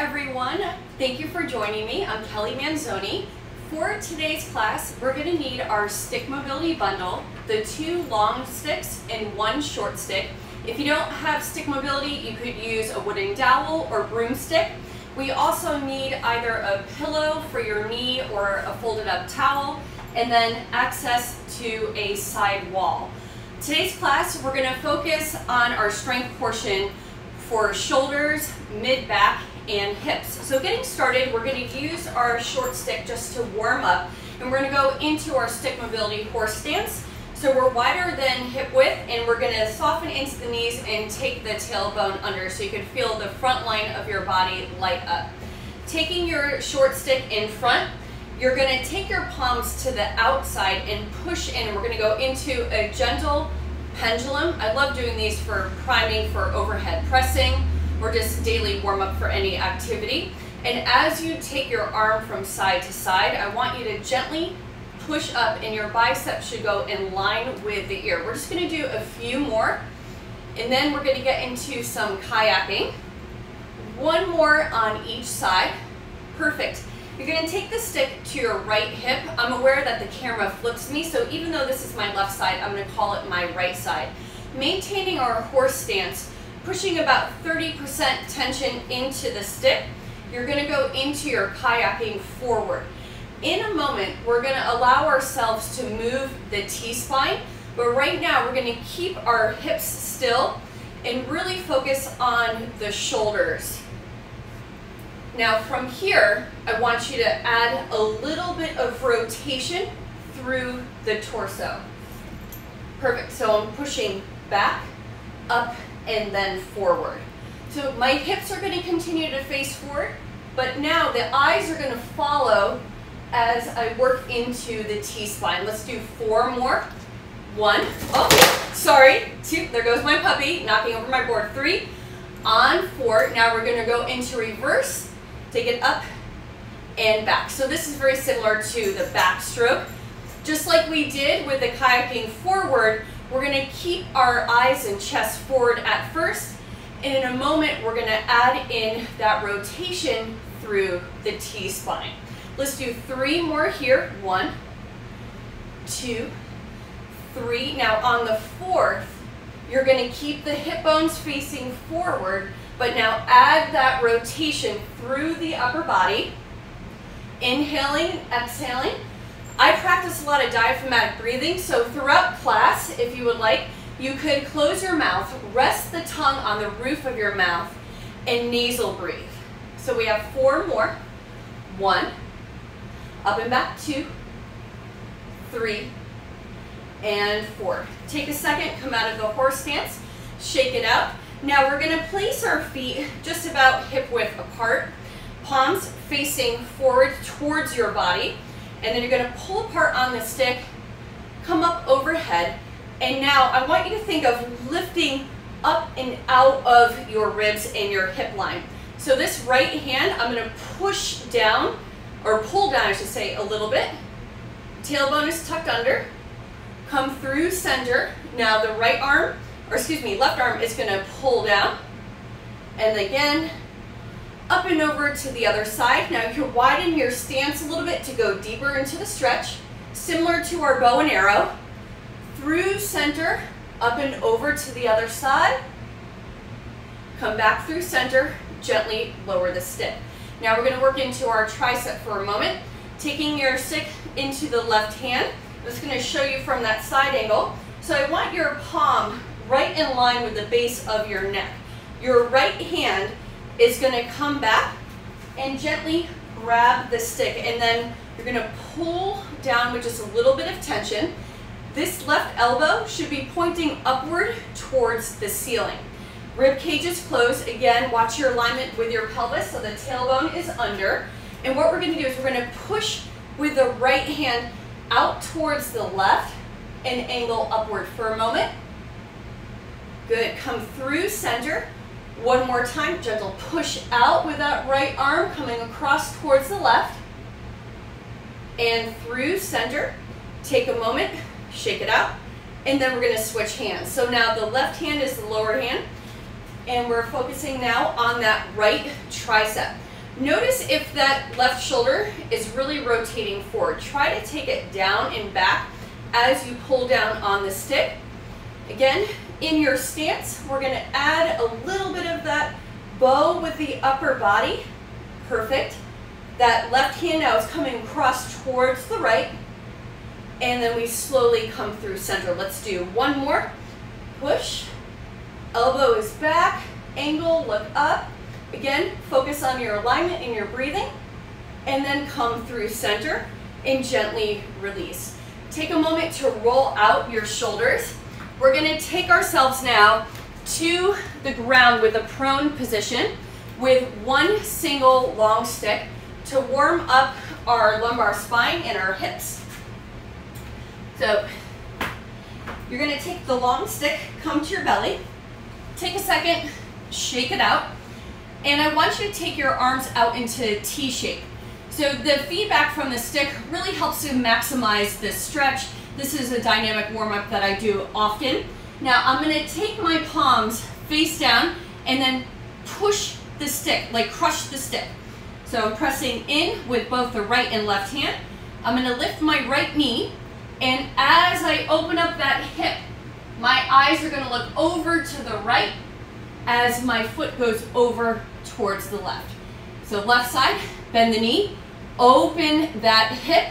everyone. Thank you for joining me. I'm Kelly Manzone. For today's class, we're going to need our stick mobility bundle, the 2 long sticks and 1 short stick. If you don't have stick mobility, you could use a wooden dowel or broomstick. We also need either a pillow for your knee or a folded up towel, and then access to a side wall. Today's class, we're going to focus on our strength portion for shoulders, mid-back, and hips. So getting started, we're going to use our short stick just to warm up, and we're going to go into our stick mobility horse stance. So we're wider than hip width, and we're going to soften into the knees and take the tailbone under so you can feel the front line of your body light up. Taking your short stick in front, you're going to take your palms to the outside and push in. We're going to go into a gentle pendulum. I love doing these for priming for overhead pressing, or just daily warm up for any activity. And as you take your arm from side to side, I want you to gently push up, and your biceps should go in line with the ear. We're just gonna do a few more, and then we're gonna get into some kayaking. 1 more on each side. Perfect. You're gonna take the stick to your right hip. I'm aware that the camera flips me, so even though this is my left side, I'm gonna call it my right side. Maintaining our horse stance, pushing about 30% tension into the stick. You're gonna go into your kayaking forward. In a moment, we're gonna allow ourselves to move the T-spine, but right now we're gonna keep our hips still and really focus on the shoulders. Now from here, I want you to add a little bit of rotation through the torso. Perfect, so I'm pushing back, up, and then forward. So my hips are gonna continue to face forward, but now the eyes are gonna follow as I work into the T-spine. Let's do 4 more. 1, 2, there goes my puppy, knocking over my board. 3, on 4. Now we're gonna go into reverse, take it up and back. So this is very similar to the backstroke. Just like we did with the kayaking forward, we're gonna keep our eyes and chest forward at first, and in a moment, we're gonna add in that rotation through the T-spine. Let's do 3 more here. 1, 2, 3. Now on the 4th, you're gonna keep the hip bones facing forward, but now add that rotation through the upper body. Inhaling, exhaling. I practice a lot of diaphragmatic breathing, so throughout class, if you would like, you could close your mouth, rest the tongue on the roof of your mouth, and nasal breathe. So we have 4 more. 1, up and back, 2, 3, and 4. Take a second, come out of the horse stance, shake it out. Now we're gonna place our feet just about hip width apart, palms facing forward towards your body, and then you're gonna pull apart on the stick, come up overhead, and now I want you to think of lifting up and out of your ribs and your hip line. So this right hand, I'm gonna push down, or pull down, I should say, a little bit. Tailbone is tucked under. Come through center. Now the right arm, or excuse me, left arm is gonna pull down. And again, up and over to the other side. Now you can widen your stance a little bit to go deeper into the stretch, similar to our bow and arrow. Through center, up and over to the other side. Come back through center, gently lower the stick. Now we're gonna work into our tricep for a moment. Taking your stick into the left hand, I'm just gonna show you from that side angle. So I want your palm right in line with the base of your neck. Your right hand is gonna come back and gently grab the stick, and then you're gonna pull down with just a little bit of tension. This left elbow should be pointing upward towards the ceiling. Rib cage is closed. Again, watch your alignment with your pelvis, so the tailbone is under. And what we're gonna do is we're gonna push with the right hand out towards the left and angle upward for a moment. Good, come through center. 1 more time, gentle push out with that right arm coming across towards the left. And through center, take a moment, shake it out, and then we're gonna switch hands. So now the left hand is the lower hand, and we're focusing now on that right tricep. Notice if that left shoulder is really rotating forward. Try to take it down and back as you pull down on the stick. Again, in your stance, we're going to add a little bit of that bow with the upper body. Perfect. That left hand now is coming across towards the right, and then we slowly come through center. Let's do one more. Push, elbow is back, angle, look up. Again, focus on your alignment and your breathing, and then come through center and gently release. Take a moment to roll out your shoulders. We're going to take ourselves now to the ground with a prone position with one single long stick to warm up our lumbar spine and our hips. So you're going to take the long stick, come to your belly, take a second, shake it out, and I want you to take your arms out into T-shape. So the feedback from the stick really helps to maximize this stretch. This is a dynamic warm-up that I do often. Now I'm going to take my palms face down and then push the stick, like crush the stick. So I'm pressing in with both the right and left hand. I'm going to lift my right knee, and as I open up that hip, my eyes are going to look over to the right as my foot goes over towards the left. So left side, bend the knee, open that hip,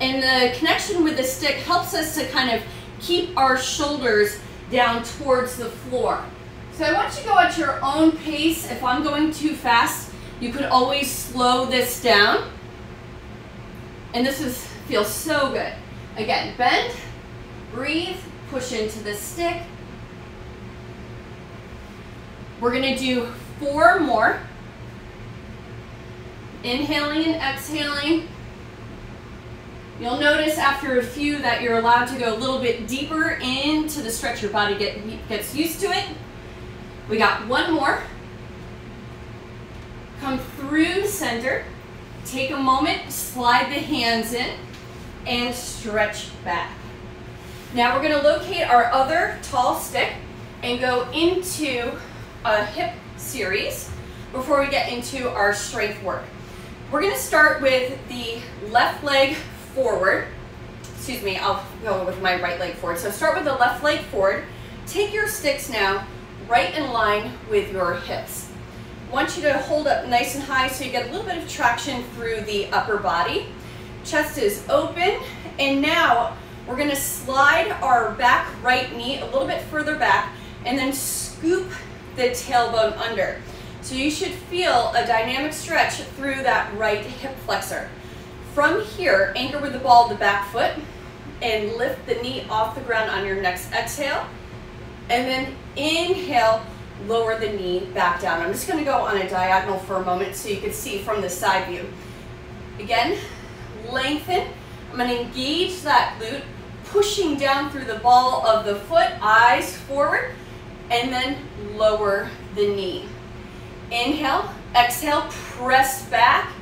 and the connection with the stick helps us to kind of keep our shoulders down towards the floor. So I want you to go at your own pace. If I'm going too fast, you could always slow this down. And this feels so good. Again, bend, breathe, push into the stick. We're going to do four more. Inhaling and exhaling. You'll notice after a few that you're allowed to go a little bit deeper into the stretch. Your body gets used to it. We got one more. Come through center. Take a moment, slide the hands in, and stretch back. Now we're going to locate our other tall stick and go into a hip series before we get into our strength work. We're going to start with the left leg forward. Excuse me, I'll go with my right leg forward. So start with the left leg forward. Take your sticks now right in line with your hips. I want you to hold up nice and high so you get a little bit of traction through the upper body. Chest is open, and now we're going to slide our back right knee a little bit further back and then scoop the tailbone under. So you should feel a dynamic stretch through that right hip flexor. From here, anchor with the ball of the back foot and lift the knee off the ground on your next exhale. And then inhale, lower the knee back down. I'm just going to go on a diagonal for a moment so you can see from the side view. Again, lengthen. I'm going to engage that glute, pushing down through the ball of the foot, eyes forward, and then lower the knee. Inhale, exhale, press back,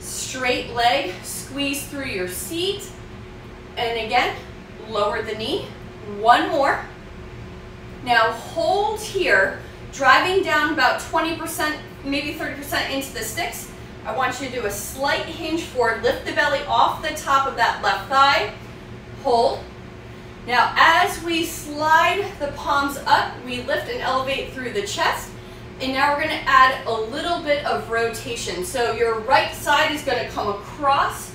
straight leg, squeeze through your seat, and again, lower the knee. One more. Now hold here, driving down about 20%, maybe 30% into the sticks. I want you to do a slight hinge forward, lift the belly off the top of that left thigh, hold. Now as we slide the palms up, we lift and elevate through the chest, and now we're going to add a little bit of rotation. So your right side is going to come across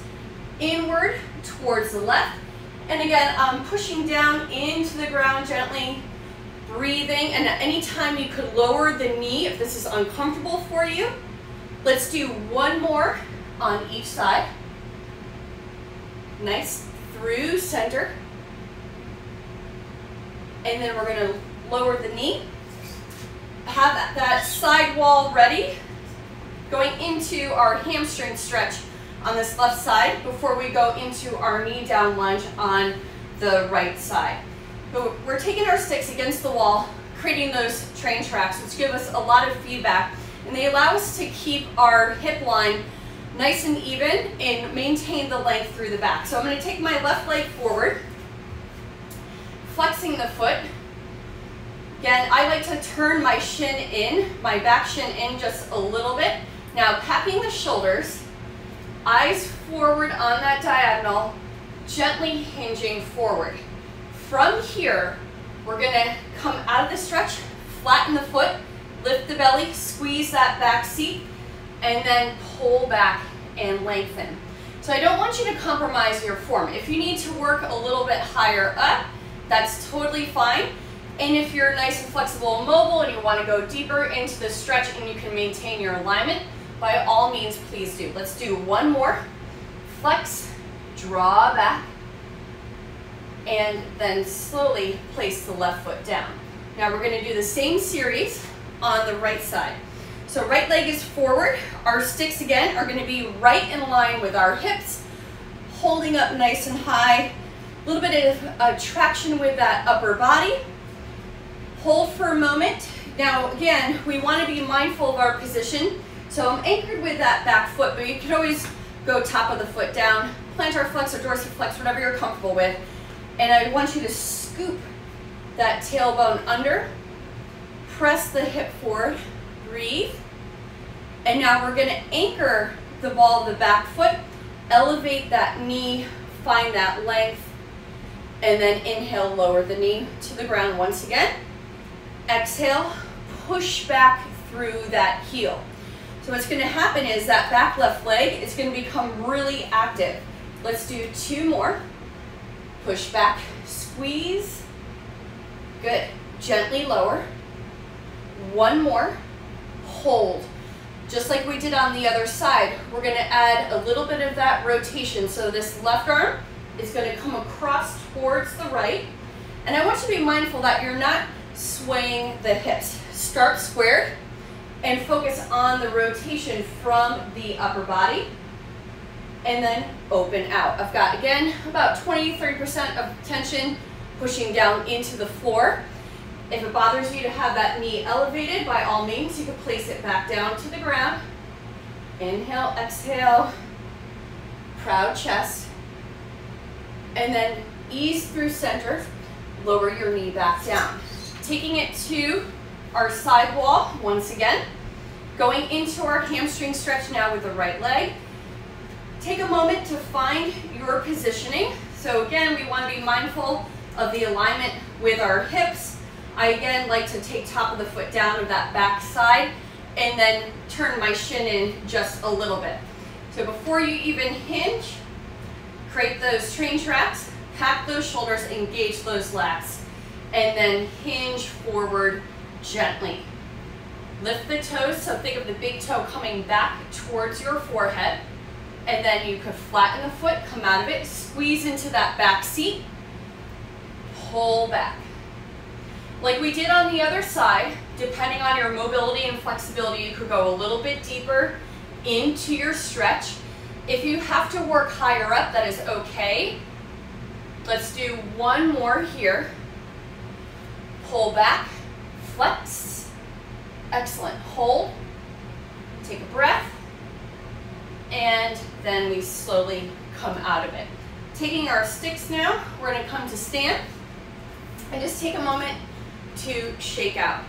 inward towards the left, and again, I'm pushing down into the ground gently, breathing, and at any time you could lower the knee if this is uncomfortable for you. Let's do one more on each side. Nice, through center. And then we're going to lower the knee. Have that side wall ready. Going into our hamstring stretch on this left side before we go into our knee down lunge on the right side. But we're taking our sticks against the wall, creating those train tracks, which give us a lot of feedback. And they allow us to keep our hip line nice and even and maintain the length through the back. So I'm going to take my left leg forward, flexing the foot. Again, I like to turn my back shin in just a little bit Now cupping the shoulders, eyes forward on that diagonal, gently hinging forward. From here, we're gonna come out of the stretch, flatten the foot, lift the belly, squeeze that back seat, and then pull back and lengthen. So I don't want you to compromise your form. If you need to work a little bit higher up, that's totally fine. And if you're nice and flexible and mobile and you want to go deeper into the stretch and you can maintain your alignment, by all means, please do. Let's do one more. Flex, draw back, and then slowly place the left foot down. Now we're going to do the same series on the right side. So right leg is forward. Our sticks, again, are going to be right in line with our hips, holding up nice and high. A little bit of traction with that upper body. Hold for a moment. Now, again, we want to be mindful of our position. So I'm anchored with that back foot, but you can always go top of the foot down, plantar flex or dorsiflex, whatever you're comfortable with. And I want you to scoop that tailbone under, press the hip forward, breathe. And now we're going to anchor the ball of the back foot, elevate that knee, find that length, and then inhale, lower the knee to the ground once again. Exhale, push back through that heel. So what's going to happen is that back left leg is going to become really active. Let's do two more. Push back, squeeze. Good. Gently lower. One more. Hold. Just like we did on the other side, we're going to add a little bit of that rotation. So this left arm is going to come across towards the right. And I want you to be mindful that you're not swaying the hips. Start squared and focus on the rotation from the upper body and then open out. I've got, again, about 20-30% of tension pushing down into the floor. If it bothers you to have that knee elevated, by all means, you can place it back down to the ground. Inhale, exhale, proud chest, and then ease through center, lower your knee back down. Taking it to our side wall once again. Going into our hamstring stretch now with the right leg. Take a moment to find your positioning. So again, we want to be mindful of the alignment with our hips. I again like to take top of the foot down to that back side and then turn my shin in just a little bit. So before you even hinge, create those train tracks, pack those shoulders, engage those lats, and then hinge forward gently. Lift the toes, so think of the big toe coming back towards your forehead, and then you could flatten the foot, come out of it, squeeze into that back seat, pull back. Like we did on the other side, depending on your mobility and flexibility, you could go a little bit deeper into your stretch. If you have to work higher up, that is okay. Let's do one more here. Pull back, flex, excellent, hold, take a breath, and then we slowly come out of it. Taking our sticks now, we're gonna come to stand, and just take a moment to shake out.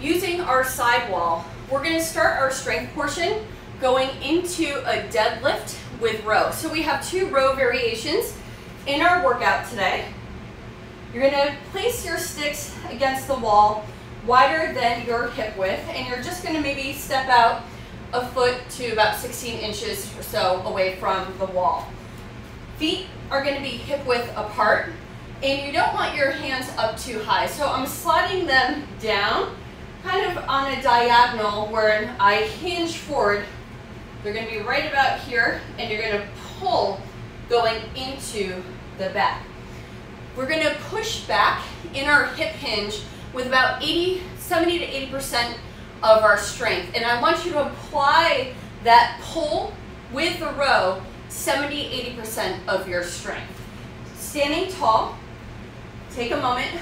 Using our side wall, we're gonna start our strength portion going into a deadlift with row. So we have two row variations in our workout today. You're going to place your sticks against the wall wider than your hip width, and you're just going to maybe step out a foot to about 16 inches or so away from the wall. Feet are going to be hip width apart, and you don't want your hands up too high. So I'm sliding them down kind of on a diagonal where I hinge forward. They're going to be right about here, and you're going to pull going into the back. We're going to push back in our hip hinge with about 70 to 80% of our strength. And I want you to apply that pull with the row 70, 80% of your strength. Standing tall, take a moment,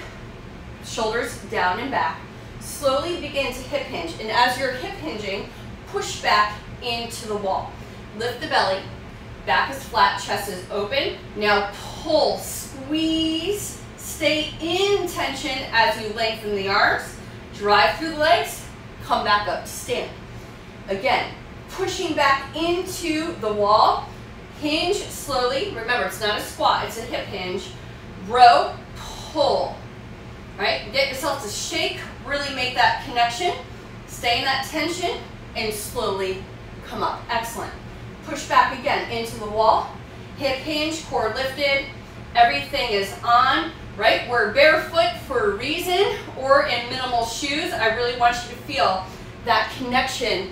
shoulders down and back. Slowly begin to hip hinge. And as you're hip hinging, push back into the wall. Lift the belly. Back is flat, chest is open. Now pull, squeeze, stay in tension as you lengthen the arms, drive through the legs, come back up to stand. Again, pushing back into the wall. Hinge slowly. Remember, it's not a squat, it's a hip hinge. Row, pull. Right? Get yourself to shake, really make that connection. Stay in that tension and slowly come up. Excellent. Push back again into the wall. Hip hinge, core lifted. Everything is on, right? We're barefoot for a reason, or in minimal shoes. I really want you to feel that connection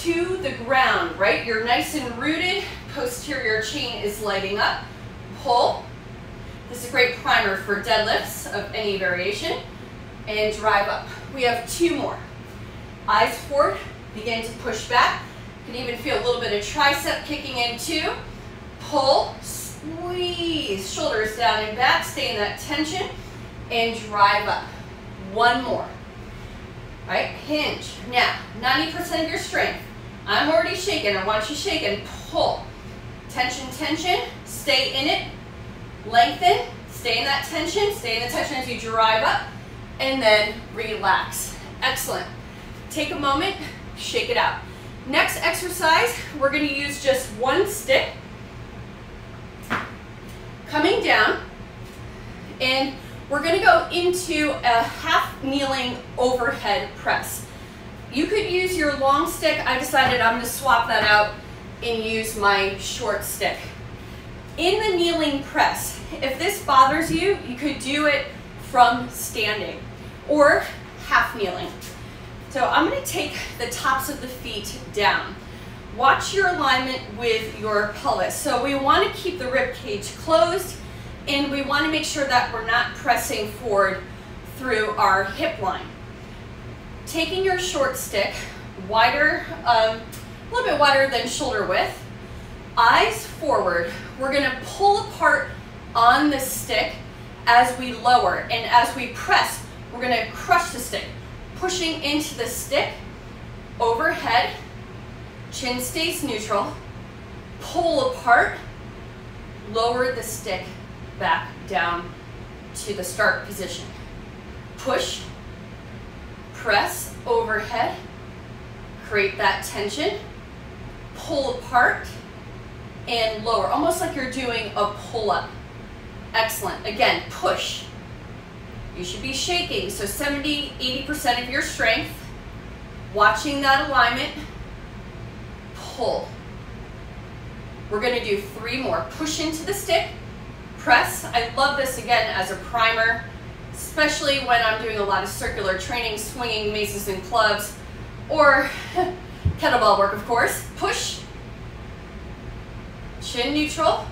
to the ground, right? You're nice and rooted. Posterior chain is lighting up. Pull. This is a great primer for deadlifts of any variation. And drive up. We have two more. Eyes forward. Begin to push back. You can even feel a little bit of tricep kicking in too. Pull. Squeeze. Shoulders down and back. Stay in that tension. And drive up. One more. All right, hinge. Now, 90% of your strength. I'm already shaking. I want you shaking. Pull. Tension, tension. Stay in it. Lengthen. Stay in that tension. Stay in the tension as you drive up. And then relax. Excellent. Take a moment. Shake it out. Next exercise, we're going to use just one stick. Coming down. And we're going to go into a half kneeling overhead press. You could use your long stick. I decided I'm going to swap that out and use my short stick. In the kneeling press, if this bothers you, you could do it from standing or half kneeling. So I'm going to take the tops of the feet down. Watch your alignment with your pelvis. So we want to keep the rib cage closed. And we want to make sure that we're not pressing forward through our hip line. Taking your short stick, wider, a little bit wider than shoulder width, eyes forward. We're going to pull apart on the stick as we lower. And as we press, we're going to crush the stick. Pushing into the stick, overhead, chin stays neutral, pull apart, lower the stick back down to the start position. Push, press overhead, create that tension, pull apart, and lower, almost like you're doing a pull-up. Excellent. Again, push. You should be shaking, so 70, 80% of your strength, watching that alignment, pull. We're going to do three more. Push into the stick, press. I love this again as a primer, especially when I'm doing a lot of circular training, swinging maces and clubs, or kettlebell work, of course. Push, chin neutral,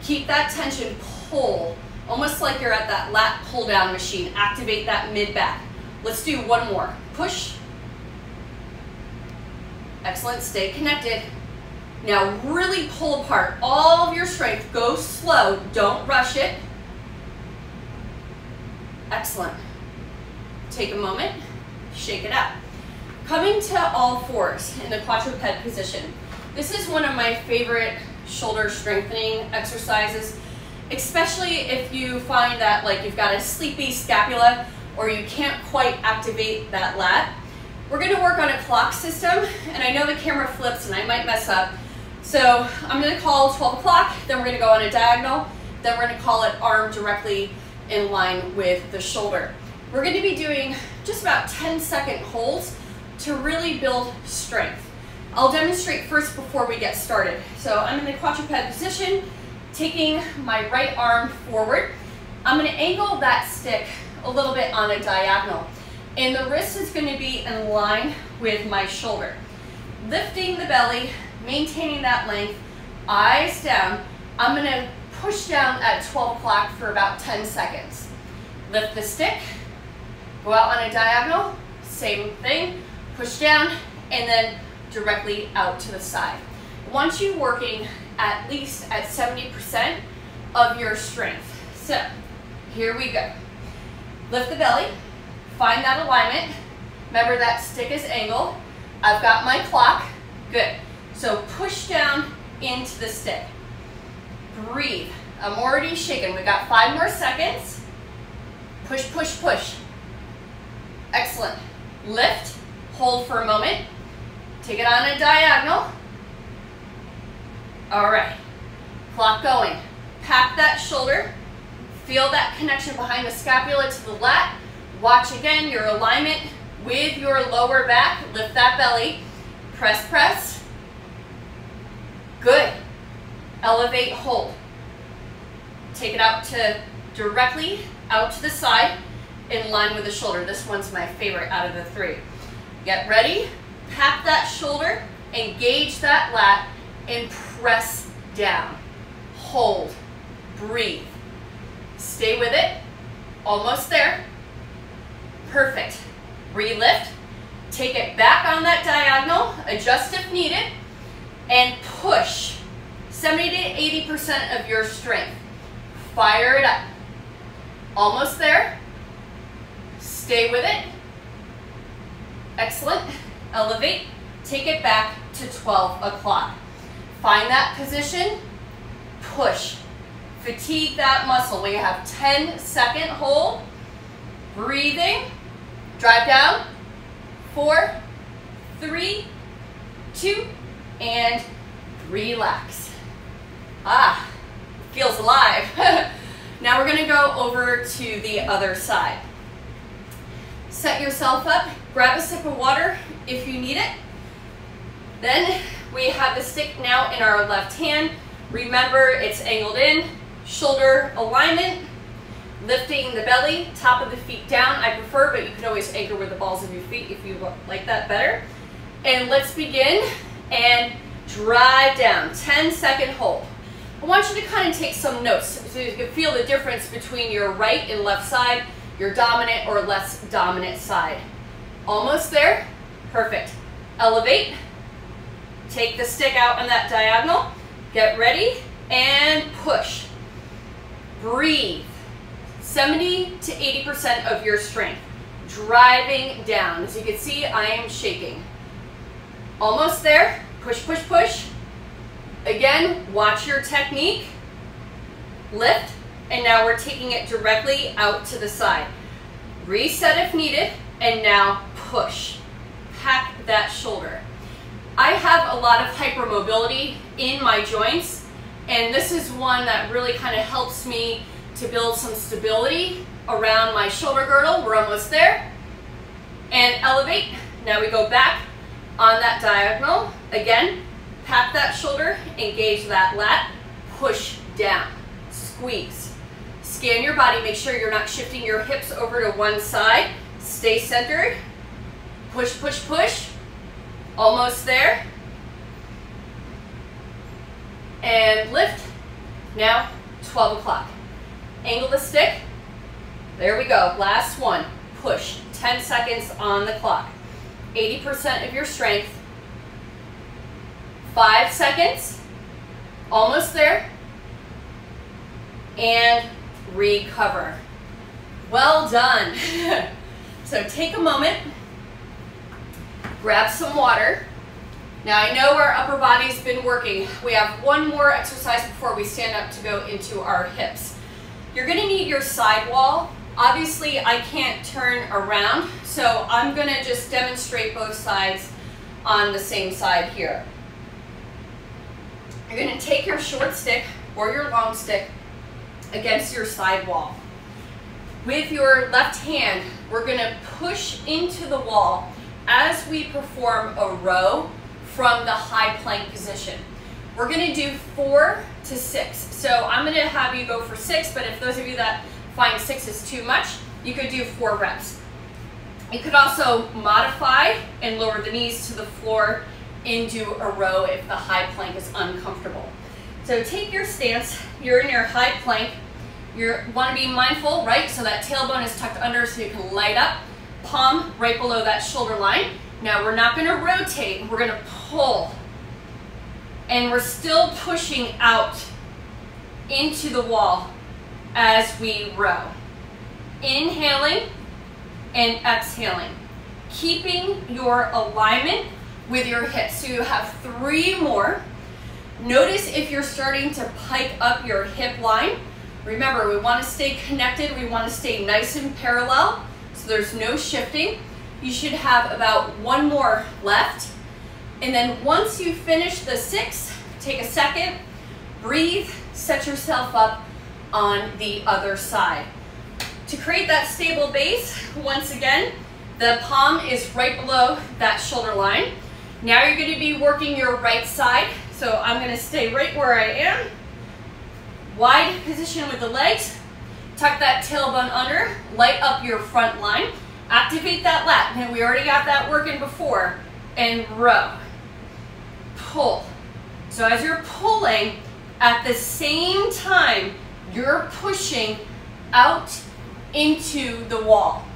keep that tension, pull, almost like you're at that lat pull down machine. Activate that mid back. Let's do one more. Push. Excellent, stay connected. Now really pull apart all of your strength. Go slow, don't rush it. Excellent. Take a moment, shake it out. Coming to all fours in the quadruped position. This is one of my favorite shoulder strengthening exercises, especially if you find that like you've got a sleepy scapula or you can't quite activate that lat. We're going to work on a clock system, and I know the camera flips and I might mess up. So I'm going to call 12 o'clock, then we're going to go on a diagonal, then we're going to call it arm directly in line with the shoulder. We're going to be doing just about 10-second holds to really build strength. I'll demonstrate first before we get started. So I'm in the quadruped position, taking my right arm forward. I'm going to angle that stick a little bit on a diagonal. And the wrist is going to be in line with my shoulder. Lifting the belly, maintaining that length, eyes down. I'm going to push down at 12 o'clock for about 10 seconds. Lift the stick, go out on a diagonal, same thing, push down, and then directly out to the side. I want you working at least at 70% of your strength. So here we go. Lift the belly. Find that alignment. Remember that stick is angled. I've got my clock. Good. So push down into the stick. Breathe. I'm already shaking. We've got 5 more seconds. Push, push, push. Excellent. Lift. Hold for a moment. Take it on a diagonal. All right, clock going. Pack that shoulder. Feel that connection behind the scapula to the lat. Watch again your alignment with your lower back. Lift that belly. Press, press. Good. Elevate, hold. Take it out to directly out to the side in line with the shoulder. This one's my favorite out of the three. Get ready. Pack that shoulder, engage that lat, and press down. Hold, breathe. Stay with it, almost there. Perfect. Re-lift, take it back on that diagonal, adjust if needed, and push 70 to 80% of your strength. Fire it up. Almost there. Stay with it. Excellent. Elevate, take it back to 12 o'clock. Find that position, push. Fatigue that muscle. We have 10-second hold, breathing, drive down, 4, 3, 2, and relax. Ah, feels alive. Now we're gonna go over to the other side. Set yourself up, grab a sip of water if you need it. Then we have the stick now in our left hand. Remember, it's angled in, shoulder alignment, lifting the belly, top of the feet down, I prefer, but you can always anchor with the balls of your feet if you like that better. And let's begin and drive down, 10-second hold. I want you to kind of take some notes so you can feel the difference between your right and left side, your dominant or less dominant side. Almost there, perfect. Elevate, take the stick out on that diagonal, get ready, and push. Breathe, 70 to 80% of your strength. Driving down, as you can see, I am shaking. Almost there, push, push, push. Again, watch your technique, lift, and now we're taking it directly out to the side. Reset if needed, and now push. Pack that shoulder. I have a lot of hypermobility in my joints, and this is one that really kind of helps me to build some stability around my shoulder girdle. We're almost there. And elevate. Now we go back on that diagonal. Again, pack that shoulder, engage that lat, push down, squeeze. Scan your body, make sure you're not shifting your hips over to one side. Stay centered, push, push, push. Almost there. And lift. Now, 12 o'clock. Angle the stick. There we go. Last one. Push. 10 seconds on the clock. 80% of your strength. 5 seconds. Almost there. And recover. Well done. So take a moment. Grab some water. Now I know our upper body's been working. We have one more exercise before we stand up to go into our hips. You're gonna need your side wall. Obviously, I can't turn around, so I'm gonna just demonstrate both sides on the same side here. You're gonna take your short stick or your long stick against your side wall. With your left hand, we're gonna push into the wall as we perform a row from the high plank position. We're gonna do 4 to 6. So I'm gonna have you go for 6, but if those of you that find 6 is too much, you could do 4 reps. You could also modify and lower the knees to the floor into a row if the high plank is uncomfortable. So take your stance, you're in your high plank, you wanna be mindful, right? So that tailbone is tucked under so you can light up. Palm right below that shoulder line. Now we're not going to rotate, we're going to pull. And we're still pushing out into the wall as we row. Inhaling and exhaling. Keeping your alignment with your hips. So you have 3 more. Notice if you're starting to pike up your hip line. Remember, we want to stay connected, we want to stay nice and parallel. So there's no shifting. You should have about 1 more left. And then once you finish the 6, take a second, breathe, set yourself up on the other side. To create that stable base, once again, the palm is right below that shoulder line. Now you're going to be working your right side. So I'm going to stay right where I am. Wide position with the legs. Tuck that tailbone under. Light up your front line. Activate that lat. And we already got that working before. And row. Pull. So as you're pulling, at the same time, you're pushing out into the wall.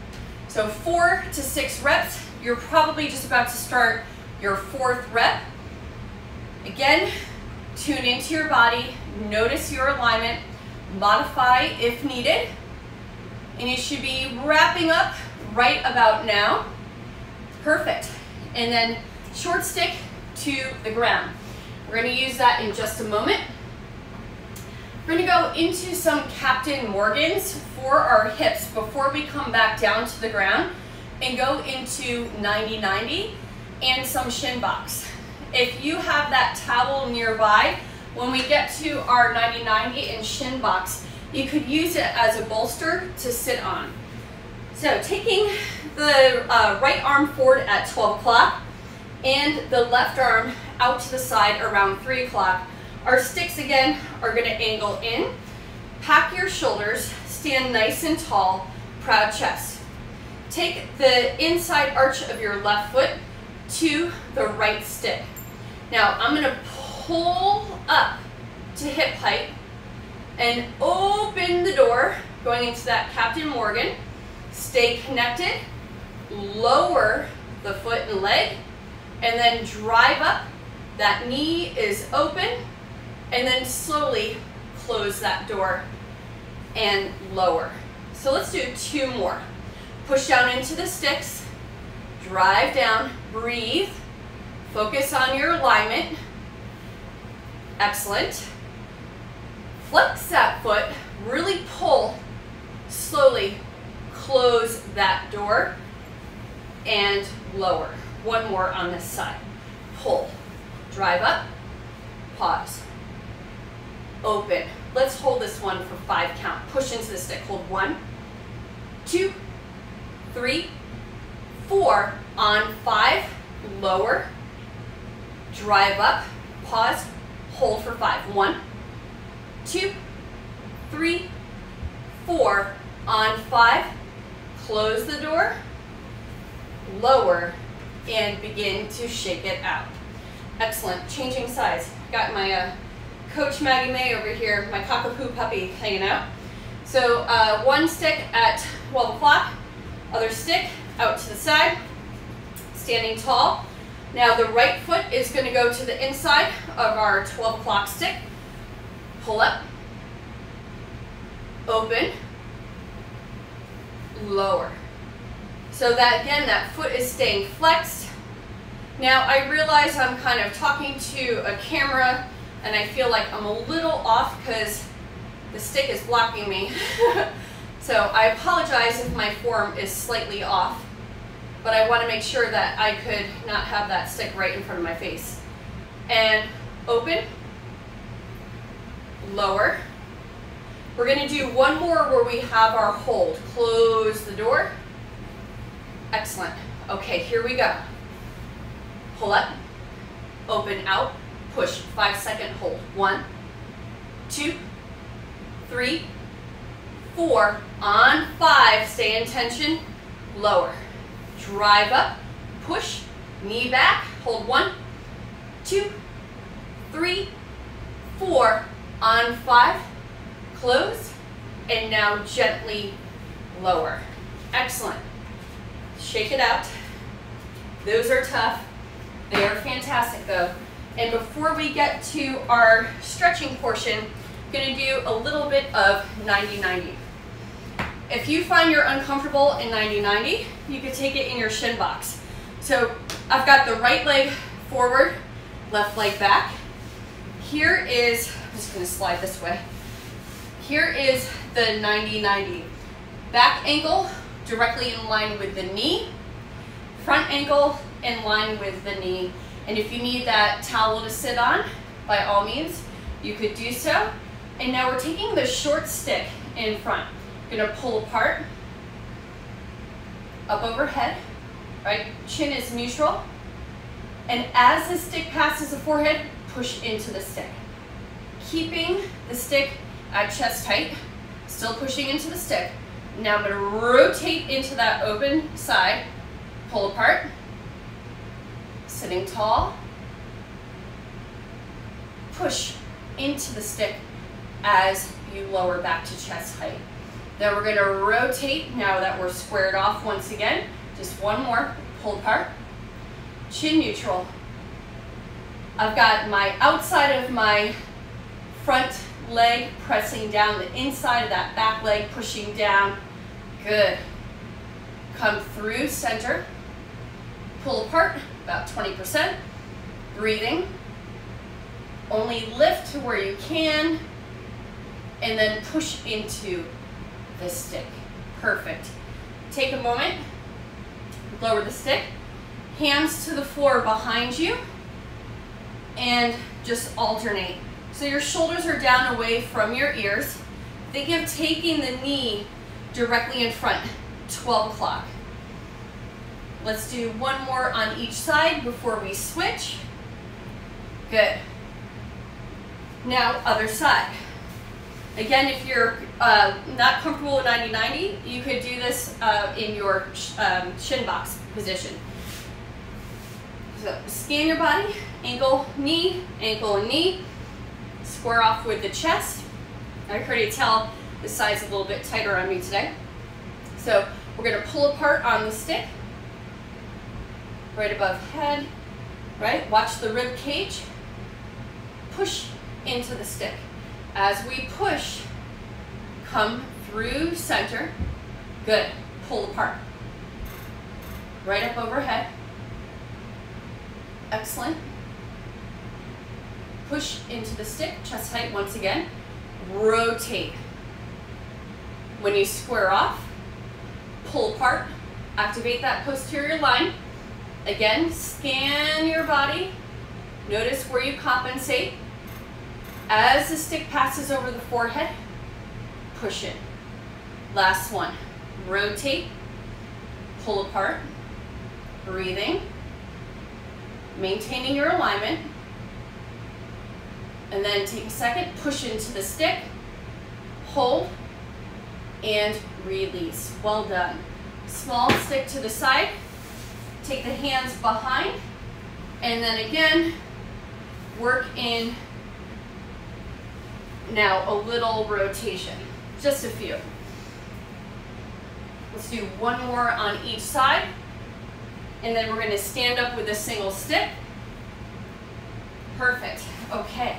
So 4 to 6 reps. You're probably just about to start your 4th rep. Again, tune into your body, notice your alignment, modify if needed, and you should be wrapping up right about now. Perfect. And then short stick to the ground. We're going to use that in just a moment. We're going to go into some Captain Morgans for our hips before we come back down to the ground and go into 90-90 and some shin box. If you have that towel nearby, when we get to our 90-90 and shin box, you could use it as a bolster to sit on. So taking the right arm forward at 12 o'clock and the left arm out to the side around 3 o'clock, our sticks again are going to angle in. Pack your shoulders, stand nice and tall, proud chest. Take the inside arch of your left foot to the right stick. Now I'm going to pull up to hip height and open the door, going into that Captain Morgan. Stay connected, lower the foot and leg, and then drive up. That knee is open, and then slowly close that door and lower. So let's do 2 more. Push down into the sticks, drive down, breathe, focus on your alignment. Excellent. Flex that foot, really pull, slowly close that door and lower. 1 more on this side. Pull, drive up, pause, open. Let's hold this one for 5 count. Push into the stick, hold 1, 2, 3, 4. On 5, lower, drive up, pause, hold for 5. 1, 2, 3, 4. On 5, close the door, lower, and begin to shake it out. Excellent. Changing sides. Got my coach Maggie Mae over here, my cockapoo puppy hanging out. So one stick at 12 o'clock, other stick out to the side, standing tall. Now the right foot is going to go to the inside of our 12 o'clock stick. Pull up, open, lower. So that again, that foot is staying flexed. Now I realize I'm kind of talking to a camera and I feel like I'm a little off because the stick is blocking me. So I apologize if my form is slightly off, but I want to make sure that I could not have that stick right in front of my face. And open, lower. We're going to do 1 more where we have our hold. Close the door. Excellent. Okay, here we go. Pull up, open out, push, 5-second hold. 1, 2, 3, 4. On 5, stay in tension, lower. Drive up, push, knee back, hold 1, 2, 3, 4. On 5, close, and now gently lower. Excellent. Shake it out. Those are tough. They are fantastic though. And before we get to our stretching portion, I'm going to do a little bit of 90-90. If you find you're uncomfortable in 90-90, you could take it in your shin box. So I've got the right leg forward, left leg back. Here is, I'm just going to slide this way. Here is the 90-90. Back ankle directly in line with the knee. Front ankle in line with the knee. And if you need that towel to sit on, by all means, you could do so. And now we're taking the short stick in front. Gonna pull apart, up overhead, right? Chin is neutral. And as the stick passes the forehead, push into the stick. Keeping the stick at chest height, still pushing into the stick. Now I'm gonna rotate into that open side, pull apart, sitting tall, push into the stick as you lower back to chest height. Then we're gonna rotate now that we're squared off once again. Just one more, pull apart, chin neutral. I've got my outside of my front leg pressing down, the inside of that back leg pushing down. Good. Come through center, pull apart, about 20%. Breathing. Only lift to where you can, and then push into the stick. Perfect. Take a moment, lower the stick, hands to the floor behind you, and just alternate. So your shoulders are down away from your ears. Think of taking the knee directly in front, 12 o'clock. Let's do one more on each side before we switch. Good. Now, other side. Again, if you're not comfortable with 90-90, you could do this in your shin box position. So scan your body, ankle and knee, square off with the chest. I can already tell the side's a little bit tighter on me today. So we're gonna pull apart on the stick, right above head, right? Watch the rib cage, push into the stick. As we push, come through center, good, pull apart. Right up overhead, excellent. Push into the stick, chest height once again, rotate. When you square off, pull apart, activate that posterior line. Again, scan your body, notice where you compensate. As the stick passes over the forehead, push it. Last one, rotate, pull apart, breathing, maintaining your alignment, and then take a second, push into the stick, hold, and release. Well done. Small stick to the side, take the hands behind, and then again, work in now a little rotation, just a few. Let's do one more on each side, and then we're gonna stand up with a single stick. Perfect, okay.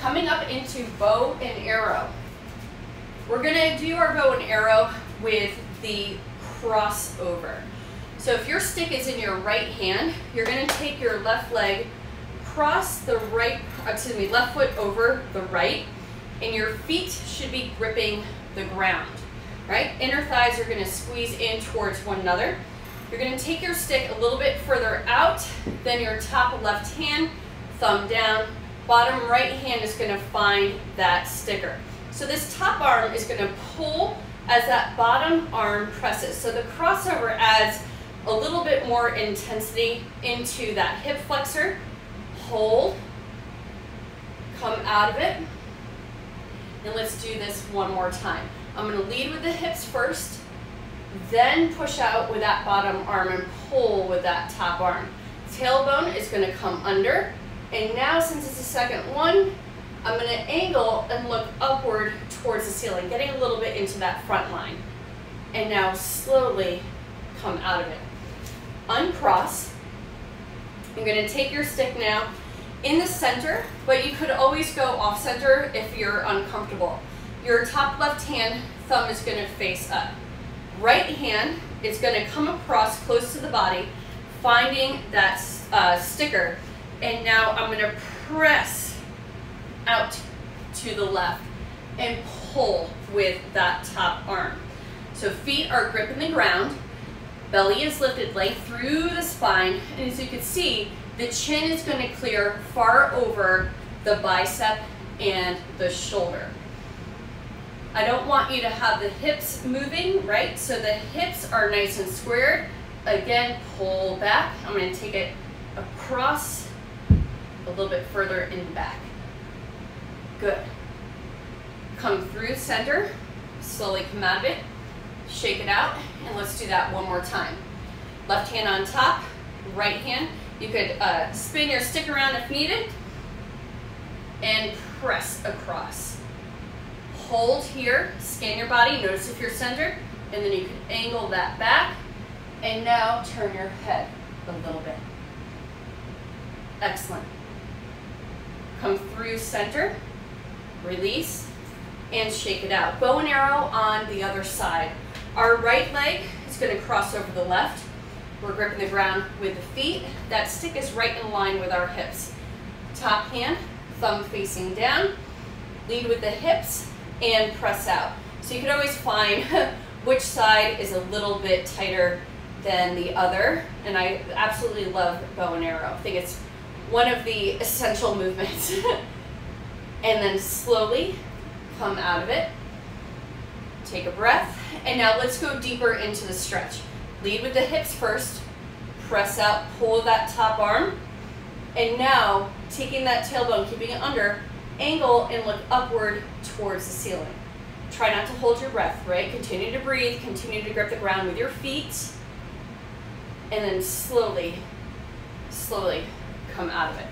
Coming up into bow and arrow. We're gonna do our bow and arrow with the crossover. So if your stick is in your right hand, you're gonna take your left leg, cross the right, left foot over the right, and your feet should be gripping the ground, right? Inner thighs are gonna squeeze in towards one another. You're gonna take your stick a little bit further out than your top left hand, thumb down, bottom right hand is gonna find that sticker. So this top arm is gonna pull as that bottom arm presses. So the crossover adds a little bit more intensity into that hip flexor. Hold, come out of it, and let's do this one more time. I'm gonna lead with the hips first, then push out with that bottom arm and pull with that top arm. Tailbone is gonna come under, and now since it's the second one, I'm gonna angle and look upward towards the ceiling, getting a little bit into that front line. And now slowly come out of it. Uncross. You're gonna take your stick now in the center, but you could always go off center if you're uncomfortable. Your top left hand thumb is gonna face up. Right hand is gonna come across close to the body, finding that sticker. And now I'm gonna press out to the left and pull with that top arm. So feet are gripping the ground, belly is lifted, length through the spine, and as you can see, The chin is going to clear far over the bicep and the shoulder. I don't want you to have the hips moving, right? So the hips are nice and squared. Again, pull back. I'm going to take it across a little bit further and back. Good. Come through center, slowly come out of it, shake it out, and let's do that one more time. Left hand on top, right hand. You could spin your stick around if needed, and press across. Hold here, scan your body, notice if you're centered, and then you can angle that back, and now turn your head a little bit. Excellent. Come through center, release, and shake it out. Bow and arrow on the other side. Our right leg is going to cross over the left. We're gripping the ground with the feet. That stick is right in line with our hips. Top hand, thumb facing down, lead with the hips, and press out. So you can always find which side is a little bit tighter than the other, and I absolutely love bow and arrow. I think it's one of the essential movements. And then slowly come out of it, take a breath, and now let's go deeper into the stretch. Lead with the hips first, press out, pull that top arm, and now taking that tailbone, keeping it under, angle and look upward towards the ceiling. Try not to hold your breath, right? Continue to breathe, continue to grip the ground with your feet, and then slowly, slowly come out of it.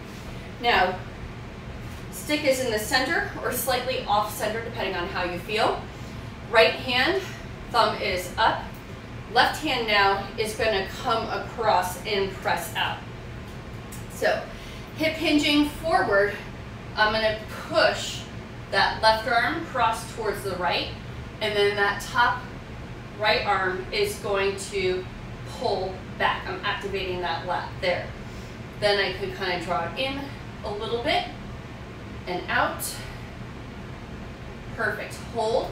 Now, stick is in the center or slightly off center depending on how you feel. Right hand, thumb is up. Left hand now is going to come across and press out. So hip hinging forward, I'm going to push that left arm cross towards the right, and then that top right arm is going to pull back. I'm activating that lat there. Then I could kind of draw it in a little bit and out. Perfect. Hold.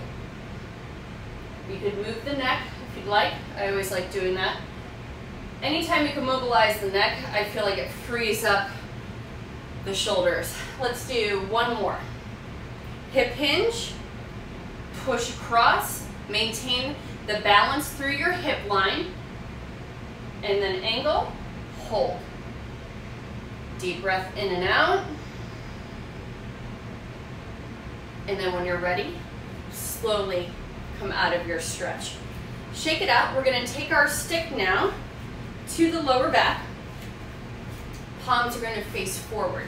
You could move the neck if you'd like. I always like doing that. Anytime you can mobilize the neck, I feel like it frees up the shoulders. Let's do one more. Hip hinge, push across, maintain the balance through your hip line, and then angle, hold. Deep breath in and out. And then when you're ready, slowly come out of your stretch. Shake it out. We're going to take our stick now to the lower back. Palms are going to face forward.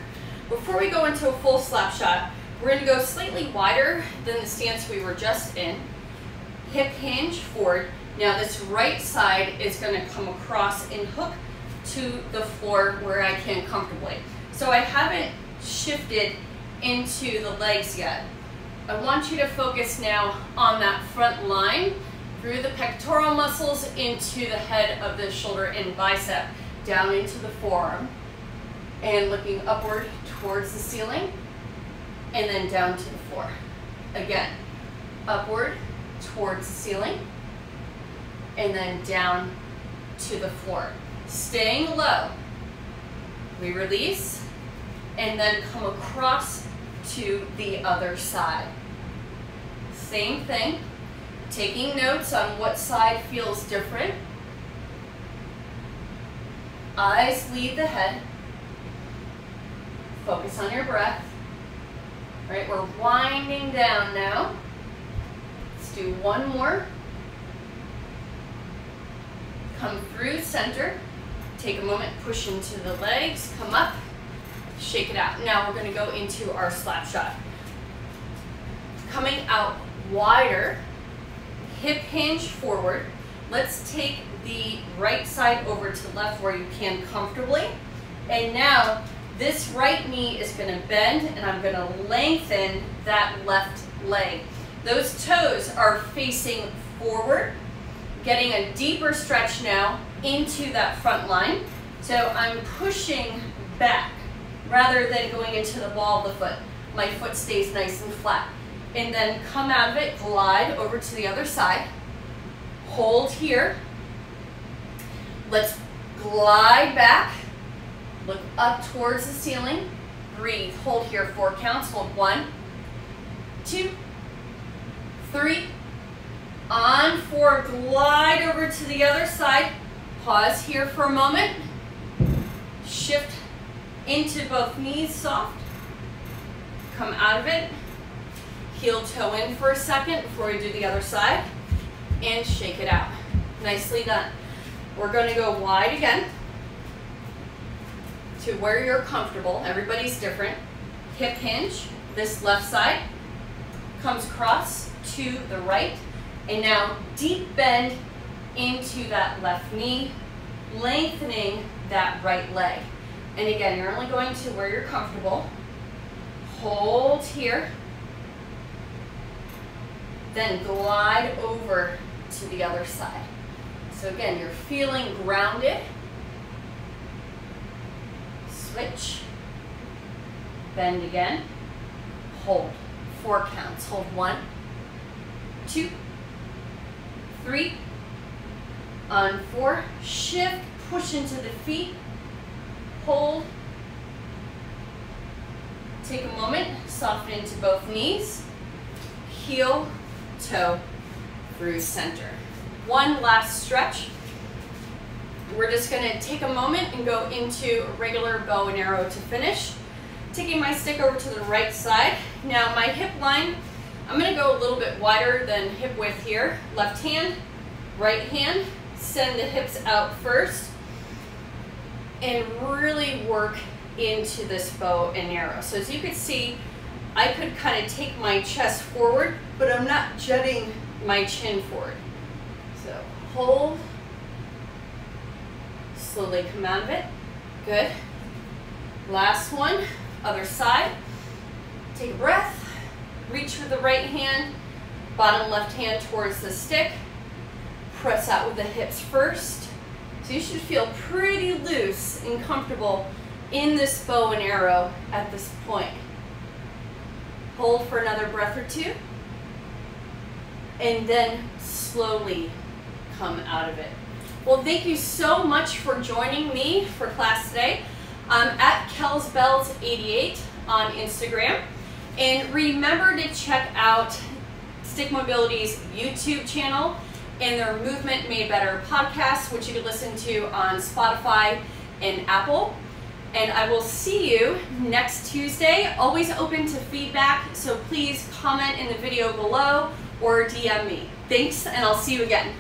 Before we go into a full slap shot, we're going to go slightly wider than the stance we were just in. Hip hinge forward. Now this right side is going to come across and hook to the floor where I can comfortably. So I haven't shifted into the legs yet. I want you to focus now on that front line through the pectoral muscles into the head of the shoulder and bicep, down into the forearm, and looking upward towards the ceiling, and then down to the floor. Again, upward towards the ceiling, and then down to the floor. Staying low, we release, and then come across to the other side. Same thing, taking notes on what side feels different. Eyes lead the head. Focus on your breath. All right, we're winding down now. Let's do one more. Come through center. Take a moment, push into the legs, come up, shake it out. Now we're going to go into our slap shot. Coming out wider, hip hinge forward. Let's take the right side over to the left where you can comfortably. And now this right knee is going to bend, and I'm going to lengthen that left leg. Those toes are facing forward, getting a deeper stretch now into that front line. So I'm pushing back rather than going into the ball of the foot. My foot stays nice and flat. And then come out of it, glide over to the other side. Hold here. Let's glide back, Look up towards the ceiling. Breathe. Hold here 4 counts. Hold 1, 2, 3. On 4, glide over to the other side. Pause here for a moment. Shift into both knees, soft. Come out of it. Heel toe in for a second before we do the other side. And shake it out. Nicely done. We're going to go wide again to where you're comfortable. Everybody's different. Hip hinge. This left side comes across to the right. And now deep bend into that left knee, lengthening that right leg. And again, you're only going to where you're comfortable. Hold here. Then glide over to the other side. So again, you're feeling grounded. Switch. Bend again. Hold. 4 counts. Hold 1, 2, 3. On 4, shift, push into the feet, hold. Take a moment, soften into both knees, heel, toe, through center. One last stretch. We're just gonna take a moment and go into a regular bow and arrow to finish. Taking my stick over to the right side. Now my hip line, I'm gonna go a little bit wider than hip width here. Left hand, right hand, send the hips out first and really work into this bow and arrow. So as you can see, I could kind of take my chest forward, but I'm not jutting my chin forward. So hold, slowly come out of it. Good. Last one, other side. Take a breath. Reach with the right hand, bottom left hand towards the stick. Press out with the hips first. So you should feel pretty loose and comfortable in this bow and arrow at this point. Hold for another breath or two. And then slowly come out of it. Well, thank you so much for joining me for class today. I'm at KellsBells88 on Instagram. And remember to check out Stick Mobility's YouTube channel and their Movement Made Better podcast, which you can listen to on Spotify and Apple. And I will see you next Tuesday. Always open to feedback, so please comment in the video below or DM me. Thanks, and I'll see you again.